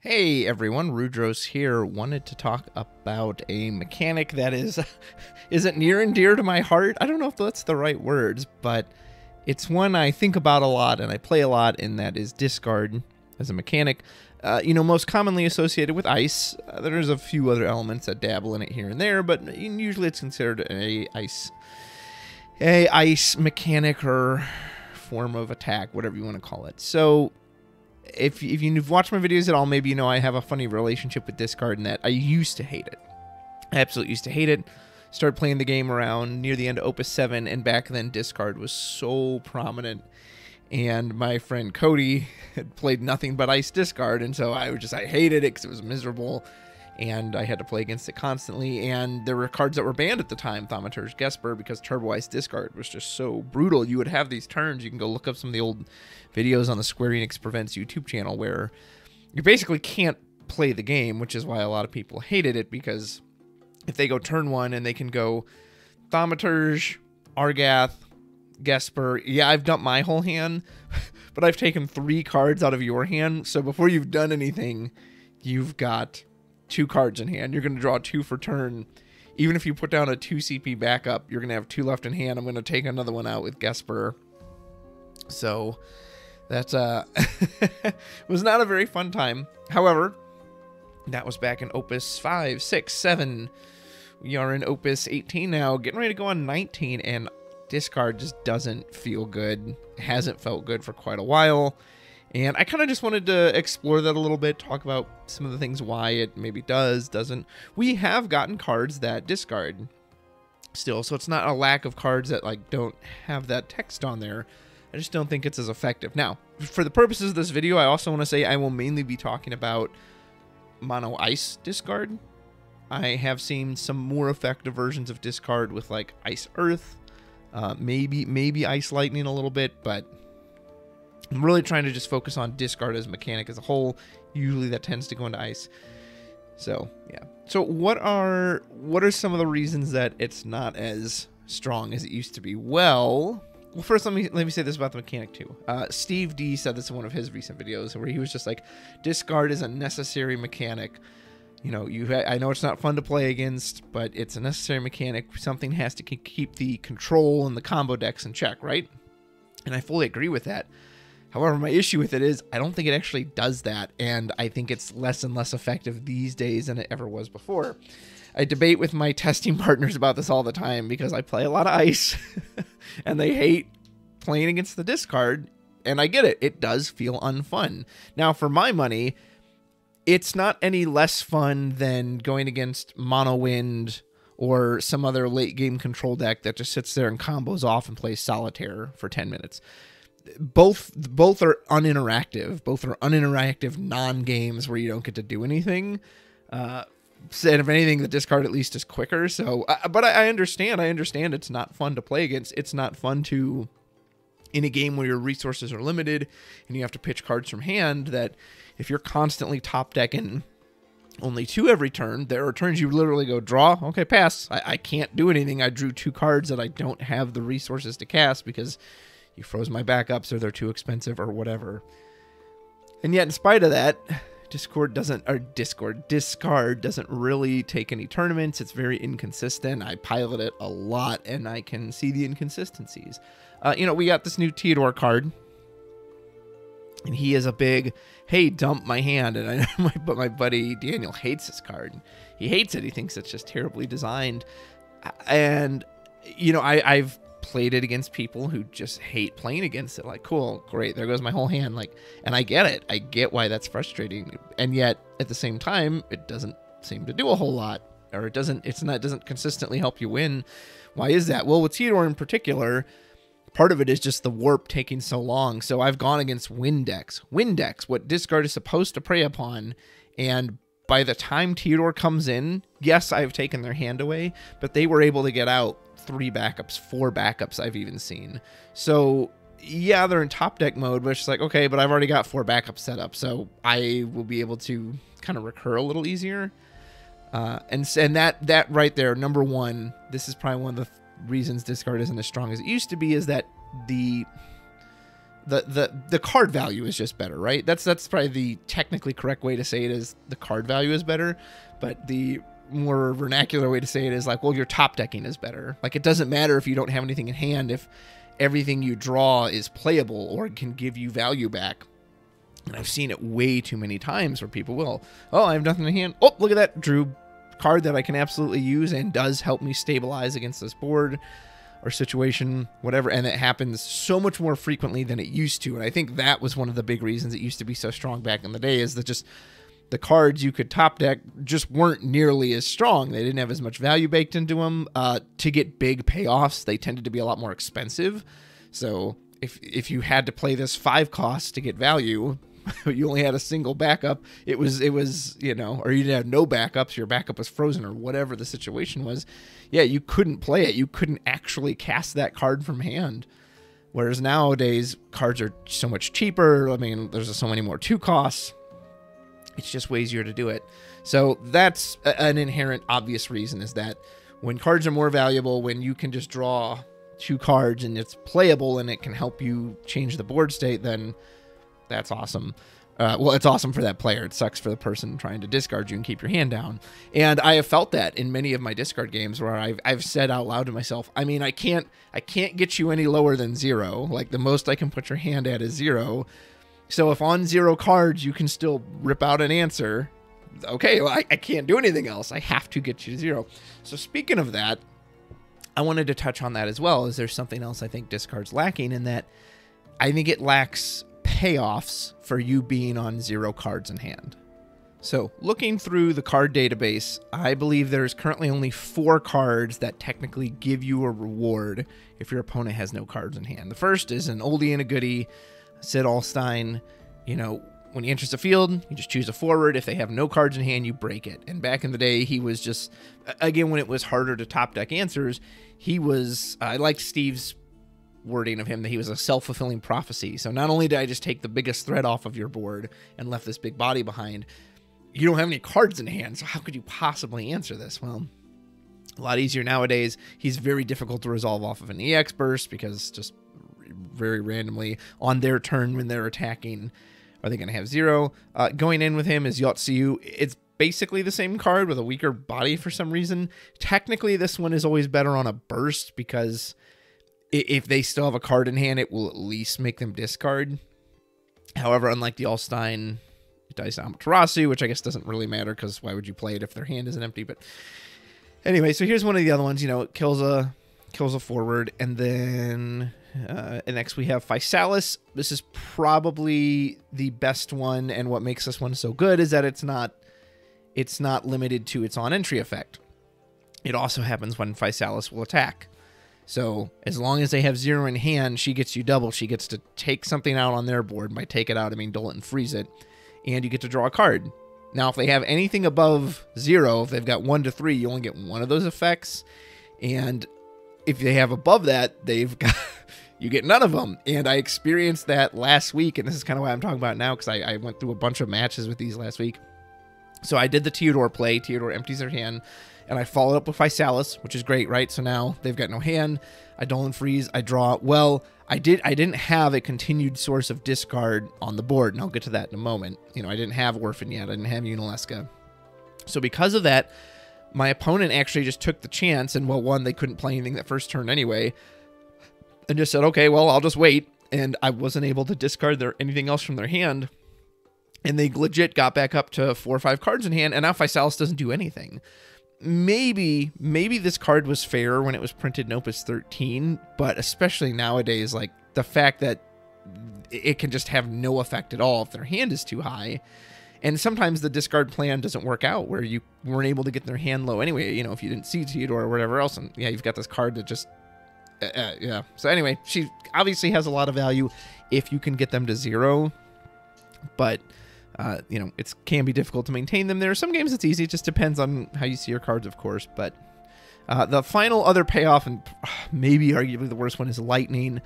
Hey everyone, Rudrose here. Wanted to talk about a mechanic that isn't near and dear to my heart. I don't know if that's the right words, but it's one I think about a lot and I play a lot, and that is discard as a mechanic. You know, most commonly associated with ice. There's a few other elements that dabble in it here and there, but usually it's considered a ice mechanic or form of attack, whatever you want to call it. So if you've watched my videos at all, maybe you know I have a funny relationship with discard in that I used to hate it. I absolutely used to hate it. Started playing the game around near the end of Opus 7, and back then discard was so prominent. And my friend Cody had played nothing but ice discard, and so I hated it because it was miserable, and I had to play against it constantly. And there were cards that were banned at the time, Thaumaturge, Gesper, because Turbo Ice discard was just so brutal. You would have these turns. You can go look up some of the old videos on the Square Enix Prevents YouTube channel where you basically can't play the game, which is why a lot of people hated it, because if they go turn one and they can go Thaumaturge, Argath, Gesper. Yeah, I've dumped my whole hand, but I've taken 3 cards out of your hand. So before you've done anything, you've got 2 cards in hand. You're going to draw 2 for turn. Even if you put down a 2 CP backup, you're going to have 2 left in hand. I'm going to take another one out with Gesper. So that was not a very fun time. However, that was back in Opus 5, 6, 7. We are in Opus 18 now, getting ready to go on 19, and discard just doesn't feel good. It hasn't felt good for quite a while. And I kind of just wanted to explore that a little bit, talk about some of the things, why it maybe does, doesn't. We have gotten cards that discard still, so it's not a lack of cards that like don't have that text on there. I just don't think it's as effective. Now, for the purposes of this video, I also want to say I will mainly be talking about mono ice discard. I have seen some more effective versions of discard with like ice earth, maybe ice lightning a little bit, but I'm really trying to just focus on discard as a mechanic as a whole. Usually that tends to go into ice. So yeah. So what are some of the reasons that it's not as strong as it used to be? Well, first let me say this about the mechanic too. Steve D said this in one of his recent videos where he was just like, discard is a necessary mechanic. You know, I know it's not fun to play against, but it's a necessary mechanic. Something has to keep the control and the combo decks in check, right? And I fully agree with that. However, my issue with it is I don't think it actually does that, and I think it's less and less effective these days than it ever was before. I debate with my testing partners about this all the time because I play a lot of ice, and they hate playing against the discard, and I get it. It does feel unfun. Now, for my money, it's not any less fun than going against mono wind or some other late-game control deck that just sits there and combos off and plays solitaire for 10 minutes. Both are uninteractive. Both are uninteractive non-games where you don't get to do anything. And if anything, the discard at least is quicker. So, but I understand. I understand it's not fun to play against. It's not fun to, in a game where your resources are limited and you have to pitch cards from hand, that if you're constantly top decking only 2 every turn, there are turns you literally go draw, okay, pass. I can't do anything. I drew 2 cards that I don't have the resources to cast because you froze my backups or they're too expensive or whatever. And yet in spite of that, discard doesn't really take any tournaments. It's very inconsistent. I pilot it a lot and I can see the inconsistencies. You know, we got this new Theodore card, and he is a big, hey, dump my hand. And I know my buddy Daniel hates this card. He hates it. He thinks it's just terribly designed. And, you know, I've played it against people who just hate playing against it. Like, cool, great, there goes my whole hand. Like, and I get it. I get why that's frustrating. And yet, at the same time, it doesn't seem to do a whole lot. Or it doesn't consistently help you win. Why is that? Well, with Theodore in particular, part of it is just the warp taking so long. So I've gone against Windex. Windex, what discard is supposed to prey upon, and by the time Theodore comes in, yes, I've taken their hand away, but they were able to get out 3 backups, 4 backups I've even seen. So yeah, they're in top deck mode, but it's just like, okay, but I've already got 4 backups set up, so I will be able to kind of recur a little easier. And that right there, number one, this is probably one of the reasons discard isn't as strong as it used to be, is that the the card value is just better, right? That's probably the technically correct way to say it, is the card value is better, but the more vernacular way to say it is like, well, your top decking is better. Like, it doesn't matter if you don't have anything in hand if everything you draw is playable or can give you value back. And I've seen it way too many times where people will, oh, I have nothing in hand. Oh, look at that, drew card that I can absolutely use and does help me stabilize against this board or situation, whatever. And it happens so much more frequently than it used to. And I think that was one of the big reasons it used to be so strong back in the day, is that just the cards you could top deck just weren't nearly as strong. They didn't have as much value baked into them. To get big payoffs, they tended to be a lot more expensive. So if you had to play this 5 cost to get value, you only had a single backup, it was, you know, or you didn't have no backups, your backup was frozen or whatever the situation was. Yeah, you couldn't play it. You couldn't actually cast that card from hand. Whereas nowadays, cards are so much cheaper. I mean, there's so many more 2 costs. It's just way easier to do it. So that's an inherent obvious reason, is that when cards are more valuable, when you can just draw 2 cards and it's playable and it can help you change the board state, then that's awesome. Well, it's awesome for that player. It sucks for the person trying to discard you and keep your hand down. And I have felt that in many of my discard games where I've said out loud to myself, I mean, I can't get you any lower than 0. Like, the most I can put your hand at is 0. So if on 0 cards you can still rip out an answer, okay, well, I can't do anything else. I have to get you to 0. So speaking of that, I wanted to touch on that as well. Is there something else I think discard's lacking, in that I think it lacks payoffs for you being on 0 cards in hand. So looking through the card database, I believe there's currently only 4 cards that technically give you a reward if your opponent has no cards in hand. The first is an oldie and a goodie, Cid Aulstyne. You know, when you enter the field, you just choose a forward. If they have no cards in hand, you break it. And back in the day, he was just, again, when it was harder to top deck answers, he was, I like Steve's wording of him, that he was a self-fulfilling prophecy. So not only did I just take the biggest threat off of your board and left this big body behind, you don't have any cards in hand, so how could you possibly answer this? Well, a lot easier nowadays. He's very difficult to resolve off of an EX burst, because just very randomly on their turn when they're attacking, are they going to have 0? Going in with him is Yotsuyu. It's basically the same card with a weaker body for some reason. Technically, this one is always better on a burst, because if they still have a card in hand, it will at least make them discard. However, unlike the Aulstyne, it dies to Amaterasu, which I guess doesn't really matter, because why would you play it if their hand isn't empty? But anyway, so here's one of the other ones. You know, it kills a forward, and then and next we have Physalis. This is probably the best one, and what makes this one so good is that it's not limited to its on-entry effect. It also happens when Physalis will attack. So as long as they have 0 in hand, she gets you double. She gets to take something out on their board. By take it out, I mean dull it and freeze it. And you get to draw a card. Now, if they have anything above 0, if they've got 1 to 3, you only get 1 of those effects. And if they have above that, they've got you get none of them. And I experienced that last week. And this is kind of why I'm talking about it now, because I went through a bunch of matches with these last week. So I did the Theodore play. Theodore empties their hand, and I followed up with Physalis, which is great, right? So now they've got no hand. I dull and freeze. I draw. Well, I didn't have a continued source of discard on the board, and I'll get to that in a moment. You know, I didn't have Orphan yet. I didn't have Unalesca. So because of that, my opponent actually just took the chance, and well, one, they couldn't play anything that first turn anyway, and just said, okay, well, I'll just wait. And I wasn't able to discard anything else from their hand. And they legit got back up to 4 or 5 cards in hand, and now Physalis doesn't do anything. Maybe this card was fairer when it was printed in Opus 13, but especially nowadays, like, the fact that it can just have no effect at all if their hand is too high. And sometimes the discard plan doesn't work out, where you weren't able to get their hand low anyway, you know, if you didn't see Theodore or whatever else, and yeah, you've got this card that just, yeah. So anyway, she obviously has a lot of value if you can get them to 0, but you know, it can be difficult to maintain them. There are some games it's easy. It just depends on how you see your cards, of course. But the final other payoff, and maybe arguably the worst one, is Lightning.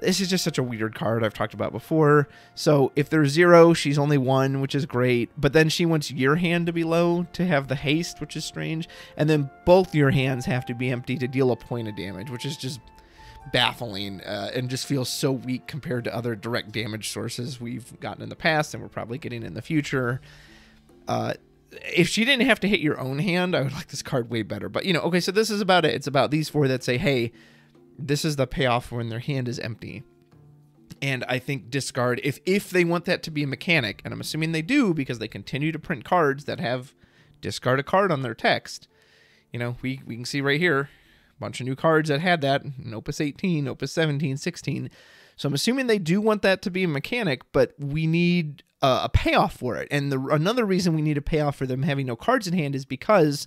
This is just such a weird card. I've talked about before. So if there's 0, she's only 1, which is great. But then she wants your hand to be low to have the haste, which is strange. And then both your hands have to be empty to deal a point of damage, which is just baffling and just feels so weak compared to other direct damage sources we've gotten in the past and we're probably getting in the future. If she didn't have to hit your own hand, I would like this card way better. But, you know, okay, so this is about it. It's about these four that say, hey, this is the payoff when their hand is empty. And I think discard, if they want that to be a mechanic, and I'm assuming they do because they continue to print cards that have discard a card on their text. You know, we can see right here a bunch of new cards that had that in Opus 18, Opus 17, 16. So I'm assuming they do want that to be a mechanic, but we need a payoff for it. And another reason we need a payoff for them having no cards in hand is because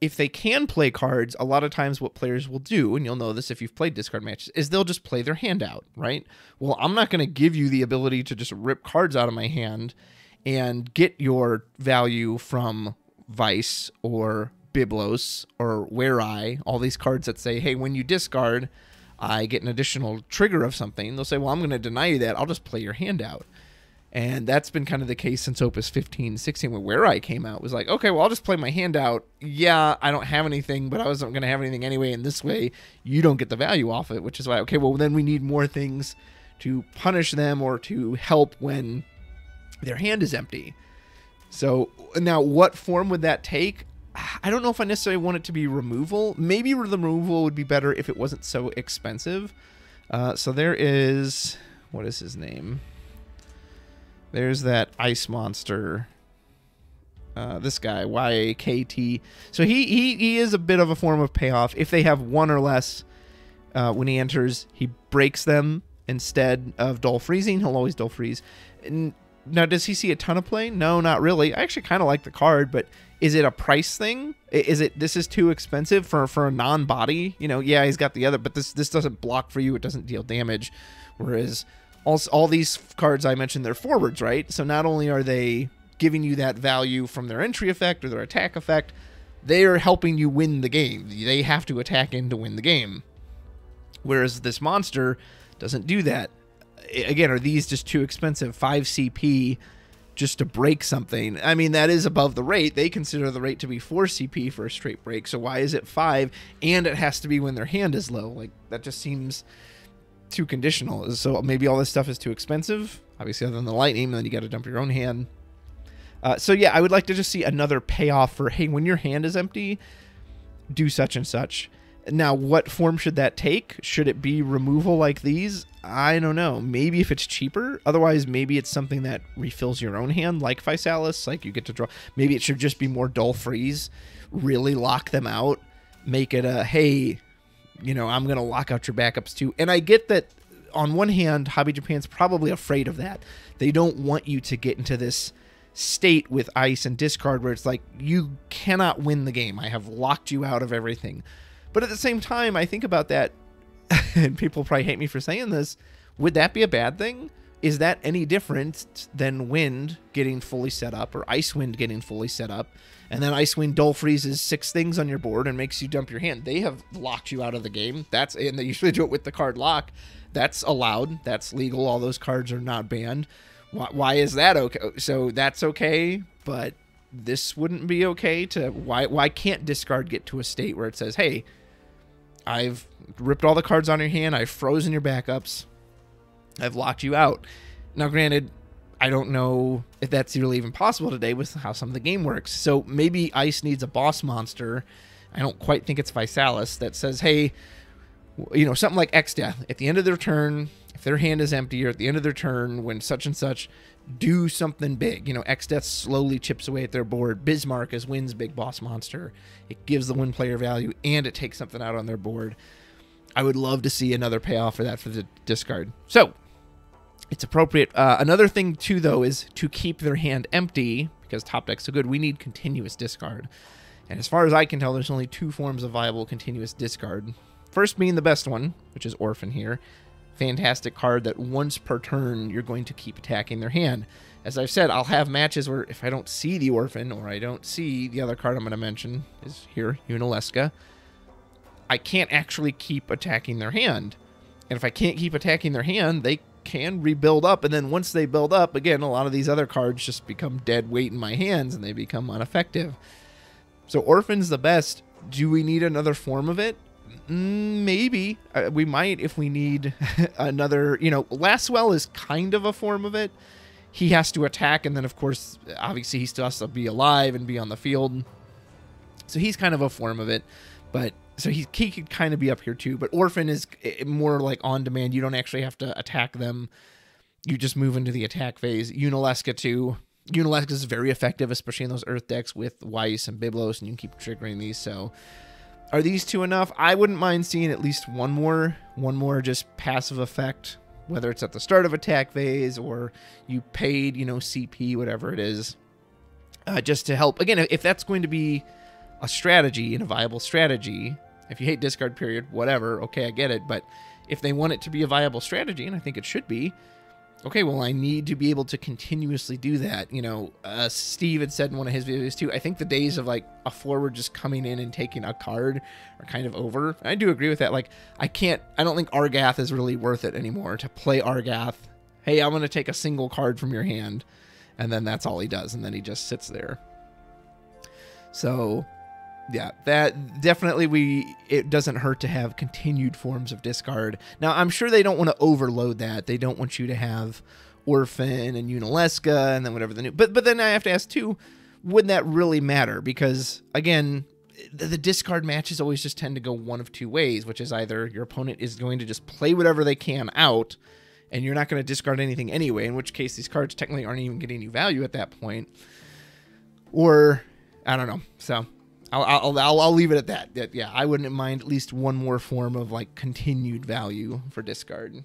if they can play cards, a lot of times what players will do, and you'll know this if you've played discard matches, is they'll just play their hand out, right? Well, I'm not going to give you the ability to just rip cards out of my hand and get your value from Vice or Biblos or Weiss, all these cards that say, hey, when you discard, I get an additional trigger of something. They'll say, well, I'm going to deny you that. I'll just play your hand out. And that's been kind of the case since Opus 15, 16, where I came out was like, okay, well, I'll just play my hand out. Yeah, I don't have anything, but I wasn't going to have anything anyway. And this way, you don't get the value off it, which is why, okay, well, then we need more things to punish them or to help when their hand is empty. So now what form would that take? I don't know if I necessarily want it to be removal. Maybe removal would be better if it wasn't so expensive. So there is, what is his name? There's that ice monster. This guy, YAKT. So he is a bit of a form of payoff. If they have one or less when he enters, he breaks them instead of dull freezing. He'll always dull freeze. And now, does he see a ton of play? No, not really. I actually kind of like the card, but is it a price thing? Is it this is too expensive for a non-body? You know, yeah, he's got the other, but this doesn't block for you. It doesn't deal damage, whereas all these cards I mentioned, they're forwards, right? So not only are they giving you that value from their entry effect or their attack effect, they are helping you win the game. They have to attack in to win the game. Whereas this monster doesn't do that. Again, are these just too expensive? 5 CP just to break something. I mean, that is above the rate. They consider the rate to be 4 CP for a straight break. So why is it 5? And it has to be when their hand is low. Like, that just seems too conditional. So maybe all this stuff is too expensive, obviously, other than the lightning, and then you got to dump your own hand. So yeah, I would like to just see another payoff for, hey, when your hand is empty, do such and such. Now, what form should that take? Should it be removal like these? I don't know. Maybe if it's cheaper. Otherwise, maybe it's something that refills your own hand, like Physalis, like you get to draw. Maybe it should just be more dull freeze, really lock them out, make it a, hey, you know, I'm going to lock out your backups too. And I get that on one hand, Hobby Japan's probably afraid of that. They don't want you to get into this state with ice and discard where it's like, you cannot win the game. I have locked you out of everything. But at the same time, I think about that, and people probably hate me for saying this, would that be a bad thing? Is that any different than wind getting fully set up or ice wind getting fully set up? And then ice wind dull freezes 6 things on your board and makes you dump your hand. They have locked you out of the game. That's, and they usually do it with the card lock. That's allowed. That's legal. All those cards are not banned. Why is that okay? So that's okay, but this wouldn't be okay to, why can't discard get to a state where it says, hey, I've ripped all the cards on your hand. I've frozen your backups. I've locked you out. Now, granted, I don't know if that's really even possible today with how some of the game works. So maybe Ice needs a boss monster. I don't quite think it's Physalis that says, hey, you know, something like X Death. At the end of their turn, if their hand is empty, or at the end of their turn, when such and such, do something big. You know, X Death slowly chips away at their board. Bismarck is Wind's big boss monster. It gives the Wind player value, and it takes something out on their board. I would love to see another payoff for that for the discard. So it's appropriate. Another thing, too, though, is to keep their hand empty, because top deck's so good, we need continuous discard. And as far as I can tell, there's only 2 forms of viable continuous discard. First being the best one, which is Orphan here. Fantastic card that once per turn, you're going to keep attacking their hand. As I've said, I'll have matches where if I don't see the Orphan, or I don't see the other card I'm going to mention is here, Unalesca, I can't actually keep attacking their hand. And if I can't keep attacking their hand, they can rebuild up, and then once they build up, again, a lot of these other cards just become dead weight in my hands, and they become ineffective. So Orphan's the best. Do we need another form of it? Maybe. We might if we need another, you know, Lasswell is kind of a form of it. He has to attack, and then, of course, obviously he still has to be alive and be on the field. So he's kind of a form of it, but so he could kind of be up here too. But Orphan is more like on demand. You don't actually have to attack them. You just move into the attack phase. Unalesca too. Unalesca is very effective, especially in those Earth decks with Weiss and Biblos, and you can keep triggering these. So are these two enough? I wouldn't mind seeing at least one more just passive effect, whether it's at the start of attack phase or you paid, you know, CP, whatever it is, just to help. Again, if that's going to be a strategy and a viable strategy, if you hate discard period, whatever, okay, I get it. But if they want it to be a viable strategy, and I think it should be, okay, well, I need to be able to continuously do that. You know, Steve had said in one of his videos too, I think the days of like a forward just coming in and taking a card are kind of over. And I do agree with that. Like, I don't think Argath is really worth it anymore to play Argath. Hey, I'm going to take a single card from your hand. And then that's all he does. And then he just sits there. So yeah, that definitely it doesn't hurt to have continued forms of discard. Now, I'm sure they don't want to overload that. They don't want you to have Orphan and Unalesca and then whatever the new... But then I have to ask, too, would that really matter? Because, again, the discard matches always just tend to go one of two ways, which is either your opponent is going to just play whatever they can out, and you're not going to discard anything anyway, in which case these cards technically aren't even getting you value at that point. Or, I don't know, so... I'll leave it at that. Yeah, I wouldn't mind at least one more form of like continued value for discard.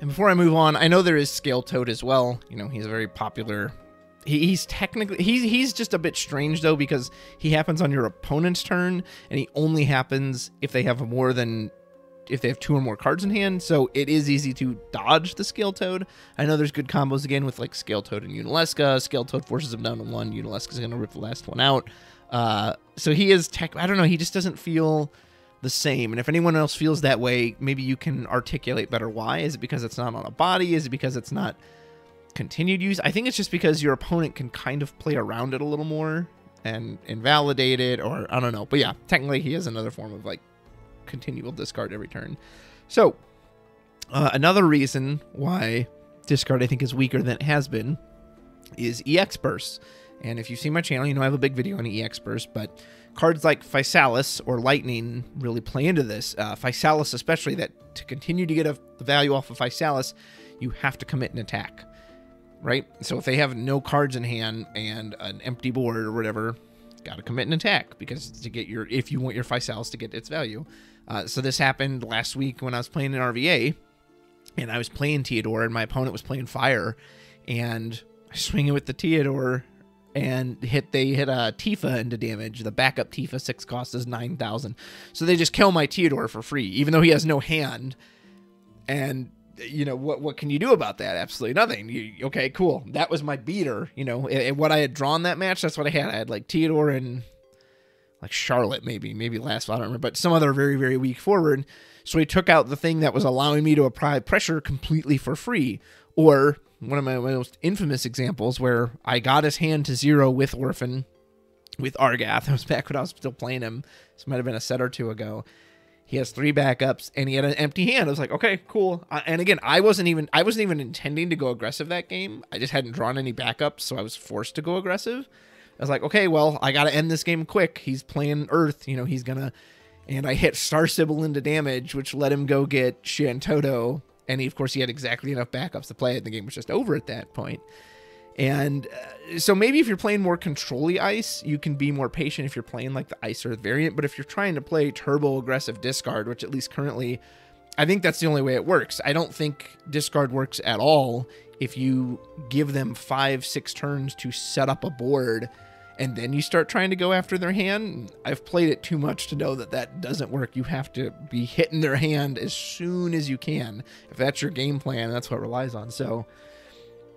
And before I move on, I know there is Scale Toad as well. You know, he's very popular. He's technically he's just a bit strange though, because he happens on your opponent's turn, and he only happens if they have two or more cards in hand. So it is easy to dodge the Scale Toad. I know there's good combos again with like Scale Toad and Unalesca. Scale Toad forces him down to one. Unalesca's gonna rip the last one out. So he is I don't know, he just doesn't feel the same. And if anyone else feels that way, maybe you can articulate better why. Is it because it's not on a body? Is it because it's not continued use? I think it's just because your opponent can kind of play around it a little more and invalidate it, or I don't know. But yeah, technically he is another form of like continual discard every turn. So another reason why discard I think is weaker than it has been is EX bursts. And if you've seen my channel, you know I have a big video on EX burst, but cards like Physalis or Lightning really play into this. Physalis especially, that to continue to get the value off of Physalis, you have to commit an attack, right? So if they have no cards in hand and an empty board or whatever, got to commit an attack because to get your, if you want your Physalis to get its value. So this happened last week when I was playing in RVA, and I was playing Theodore, and my opponent was playing Fire, and I swing it with the Theodore, and they hit Tifa into damage. The backup Tifa 6 cost is 9,000. So they just kill my Theodore for free, even though he has no hand. And, you know, what can you do about that? Absolutely nothing. Okay, cool. That was my beater, you know. And what I had drawn that match, that's what I had. I had, like, Theodore and, like, Charlotte maybe Lasswell, I don't remember, but some other very, very weak forward. So he took out the thing that was allowing me to apply pressure completely for free. Or one of my most infamous examples where I got his hand to 0 with Orphan, with Argath. I was back when I was still playing him. This might have been a set or two ago. He has 3 backups, and he had an empty hand. I was like, okay, cool. And again, I wasn't even intending to go aggressive that game. I just hadn't drawn any backups, so I was forced to go aggressive. I was like, okay, well, I got to end this game quick. He's playing Earth, you know, he's gonna... And I hit Star Sibyl into damage, which let him go get Shantotto. And he, of course, he had exactly enough backups to play it. The game was just over at that point. And so maybe if you're playing more control-y ice, you can be more patient if you're playing like the Ice Earth variant. But if you're trying to play turbo-aggressive discard, which at least currently, I think that's the only way it works. I don't think discard works at all if you give them 5-6 turns to set up a board and then you start trying to go after their hand. I've played it too much to know that that doesn't work. You have to be hitting their hand as soon as you can. If that's your game plan, that's what it relies on. So,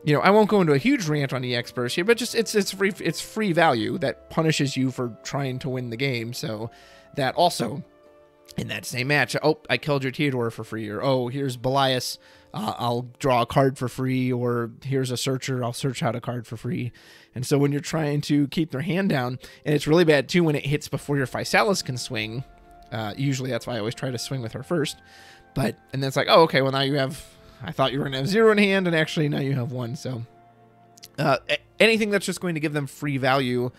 you know, I won't go into a huge rant on EX burst here, but just it's free value that punishes you for trying to win the game. So that also, in that same match, oh, I killed your Theodore for free, or oh, here's Belias, I'll draw a card for free, or here's a searcher, I'll search out a card for free. And so when you're trying to keep their hand down, and it's really bad too when it hits before your Physalis can swing, Usually that's why I always try to swing with her first. But, and then it's like, oh, okay, well now you have, I thought you were going to have zero in hand, and actually now you have one. So anything that's just going to give them free value,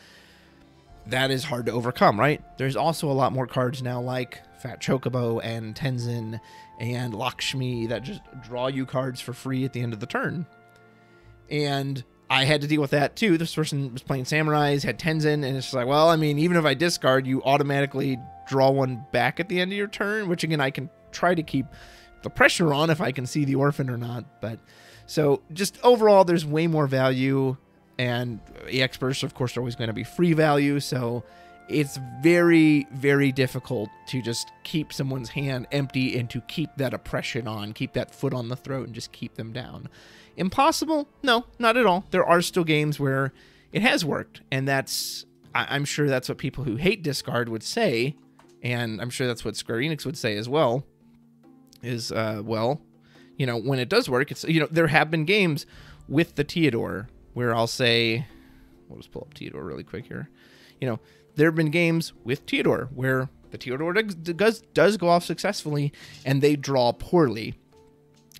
that is hard to overcome, right? There's also a lot more cards now like Fat Chocobo and Tenzin and Lakshmi that just draw you cards for free at the end of the turn. And I had to deal with that too. This person was playing Samurais, had Tenzin, and it's just like, well, I mean, even if I discard, you automatically draw one back at the end of your turn, which again, I can try to keep the pressure on if I can see the Orphan or not. But so just overall, there's way more value, and EX bursts, of course, are always going to be free value. So it's very, very difficult to just keep someone's hand empty and to keep that oppression on, keep that foot on the throat and just keep them down. Impossible? No, not at all. There are still games where it has worked, and that's, I'm sure that's what people who hate discard would say, and I'm sure that's what Square Enix would say as well, is, well, you know, when it does work, it's, you know, there have been games with the Theodore where I'll say, we'll just pull up Theodore really quick here, you know, there have been games with Theodore where the Theodore does go off successfully and they draw poorly.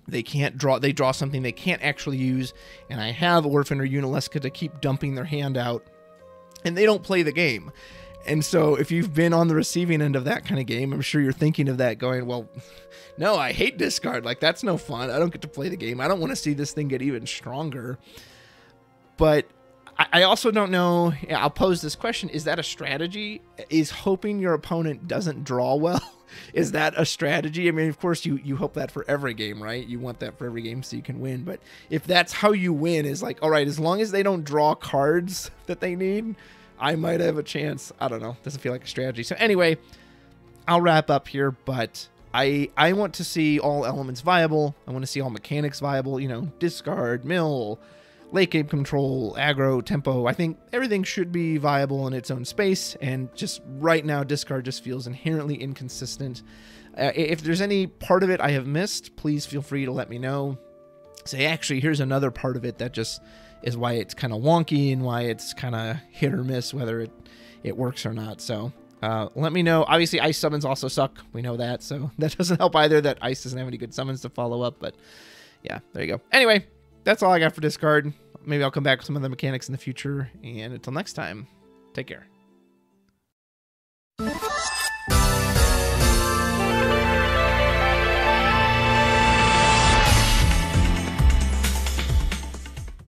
They can't draw, they draw something they can't actually use, and I have Orphan or Unalesca to keep dumping their hand out, and they don't play the game. And so if you've been on the receiving end of that kind of game, I'm sure you're thinking of that going, well, no, I hate discard. Like, that's no fun. I don't get to play the game. I don't want to see this thing get even stronger. But I also don't know, I'll pose this question, is that a strategy? Is hoping your opponent doesn't draw well? Is that a strategy? I mean, of course, you hope that for every game, right? You want that for every game so you can win. But if that's how you win, is like, all right, as long as they don't draw cards that they need, I might have a chance. I don't know. Doesn't feel like a strategy. So anyway, I'll wrap up here, but I want to see all elements viable. I want to see all mechanics viable, you know, discard, mill, late game control, aggro, tempo. I think everything should be viable in its own space, and just right now, discard just feels inherently inconsistent. If there's any part of it I have missed, please feel free to let me know. Say, actually, here's another part of it that just is why it's kind of wonky and why it's kind of hit or miss whether it works or not. So let me know. Obviously, ice summons also suck. We know that, so that doesn't help either, that ice doesn't have any good summons to follow up, but yeah, there you go. Anyway, that's all I got for discard. Maybe I'll come back with some of the mechanics in the future. And until next time, take care.